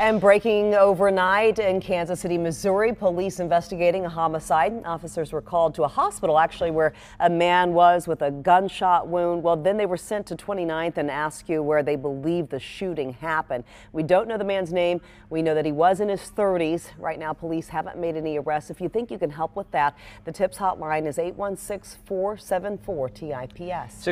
And breaking overnight in Kansas City, Missouri, police investigating a homicide. Officers were called to a hospital, actually, where a man was with a gunshot wound. Well, then they were sent to 29th and Askew, where they believe the shooting happened. We don't know the man's name. We know that he was in his 30s. Right now, police haven't made any arrests. If you think you can help with that, the TIPS hotline is 816-474-TIPS.